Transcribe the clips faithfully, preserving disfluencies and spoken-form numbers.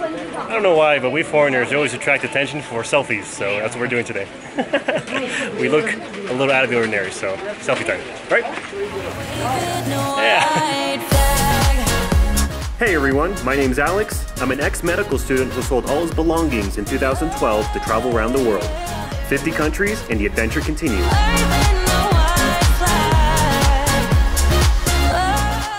I don't know why, but we foreigners always attract attention for selfies, so that's what we're doing today. We look a little out of the ordinary, so selfie time, right? Yeah. Hey everyone, my name's Alex. I'm an ex-medical student who sold all his belongings in two thousand twelve to travel around the world. fifty countries, and the adventure continues.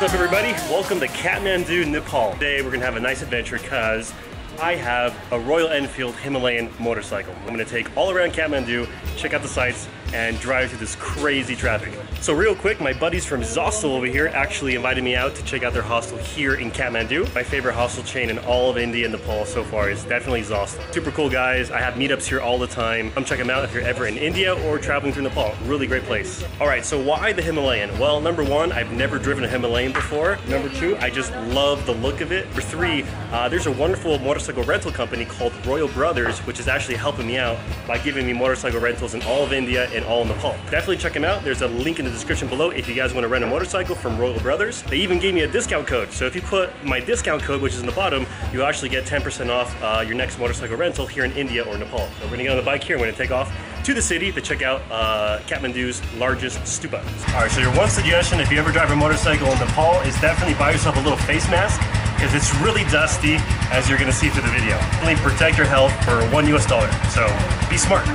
What's up everybody? Welcome to Kathmandu, Nepal. Today we're gonna have a nice adventure because I have a Royal Enfield Himalayan motorcycle. I'm gonna take all around Kathmandu, check out the sights, and drive through this crazy traffic. So real quick, my buddies from Zostel over here actually invited me out to check out their hostel here in Kathmandu. My favorite hostel chain in all of India and Nepal so far is definitely Zostel. Super cool guys, I have meetups here all the time. Come check them out if you're ever in India or traveling through Nepal. Really great place. All right, so why the Himalayan? Well, number one, I've never driven a Himalayan before. Number two, I just love the look of it. Number three, uh, there's a wonderful motorcycle rental company called Royal Brothers, which is actually helping me out by giving me motorcycle rentals in all of India and all in Nepal. Definitely check them out. There's a link in the description below if you guys want to rent a motorcycle from Royal Brothers. They even gave me a discount code. So if you put my discount code, which is in the bottom, you actually get ten percent off uh, your next motorcycle rental here in India or Nepal. So we're gonna get on the bike here. We're gonna take off to the city to check out uh, Kathmandu's largest stupa. All right, so your one suggestion if you ever drive a motorcycle in Nepal is definitely buy yourself a little face mask because it's really dusty, as you're gonna see through the video. Definitely protect your health for one U S dollar. So be smart.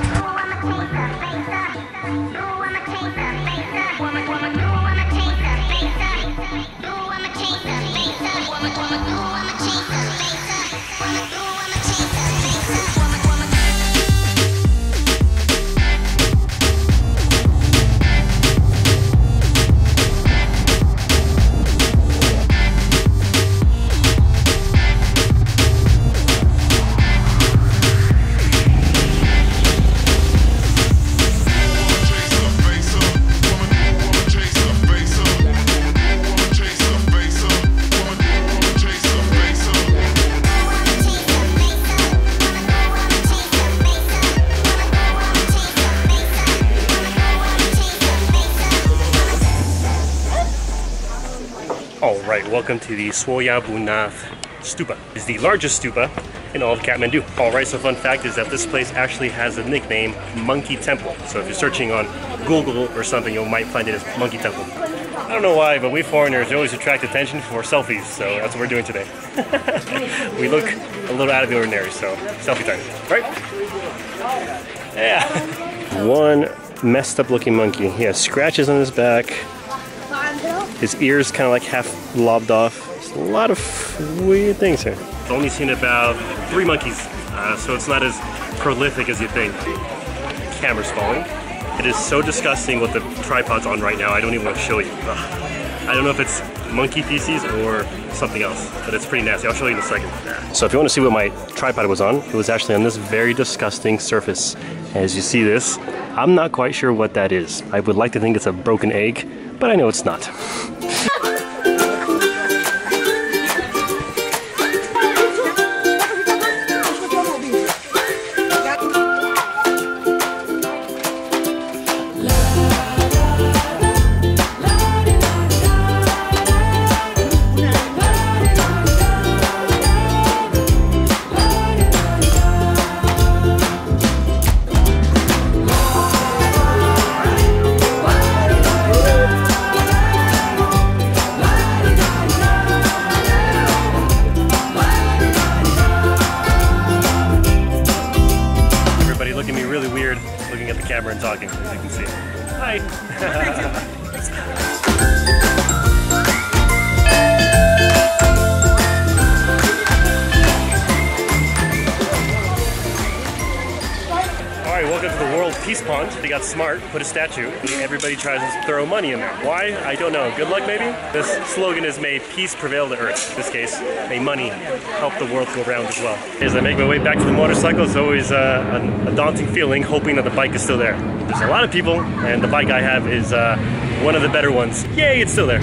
Alright, welcome to the Swayambhunath Stupa. It's the largest stupa in all of Kathmandu. Alright, so fun fact is that this place actually has a nickname, Monkey Temple. So if you're searching on Google or something, you might find it as Monkey Temple. I don't know why, but we foreigners always attract attention for selfies, so that's what we're doing today. We look a little out of the ordinary, so selfie time, right? Yeah. One messed up looking monkey. He has scratches on his back. His ears kind of like half lobbed off. There's a lot of weird things here. I've only seen about three monkeys, uh, so it's not as prolific as you think. Camera's falling. It is so disgusting what the tripod's on right now, I don't even want to show you. Ugh. I don't know if it's monkey feces or something else, but it's pretty nasty. I'll show you in a second. So if you want to see what my tripod was on, it was actually on this very disgusting surface. As you see this, I'm not quite sure what that is. I would like to think it's a broken egg, but I know it's not. Camera and talking, as you can see. Hi! Let's go. Alright, welcome to the World Peace Pond. They got smart, put a statue, and everybody tries to throw money in there. Why? I don't know. Good luck, maybe? This slogan is, may peace prevail to earth. In this case, may money help the world go round as well. As I make my way back to the motorcycle, it's always uh, a daunting feeling, hoping that the bike is still there. There's a lot of people, and the bike I have is uh, one of the better ones. Yay, it's still there.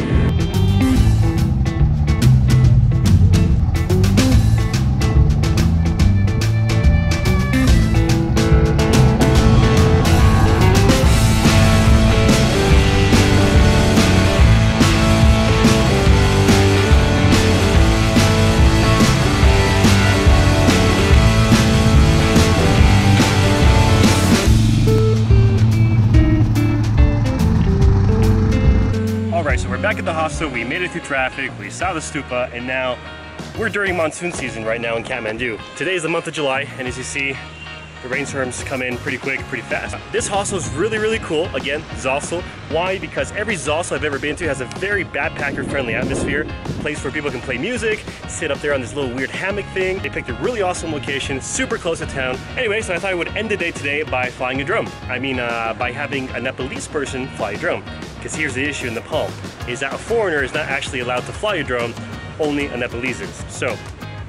We're back at the hostel, we made it through traffic, we saw the stupa, and now we're during monsoon season right now in Kathmandu. Today is the month of July, and as you see, the rainstorms come in pretty quick, pretty fast. This hostel is really, really cool. Again, Zostel. Why? Because every Zostel I've ever been to has a very backpacker-friendly atmosphere. A place where people can play music, sit up there on this little weird hammock thing. They picked a really awesome location, super close to town. Anyway, so I thought I would end the day today by flying a drone. I mean, uh, by having a Nepalese person fly a drone. Because here's the issue in Nepal, is that a foreigner is not actually allowed to fly a drone, only a Nepalese is. So,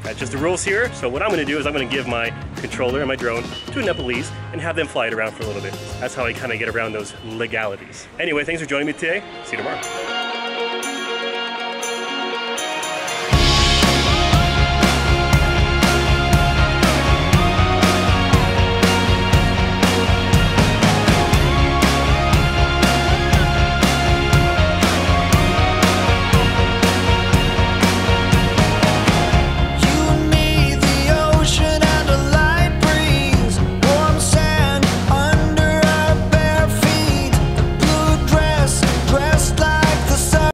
that's just the rules here. So what I'm gonna do is I'm gonna give my controller and my drone to a Nepalese and have them fly it around for a little bit. That's how I kinda get around those legalities. Anyway, thanks for joining me today. See you tomorrow.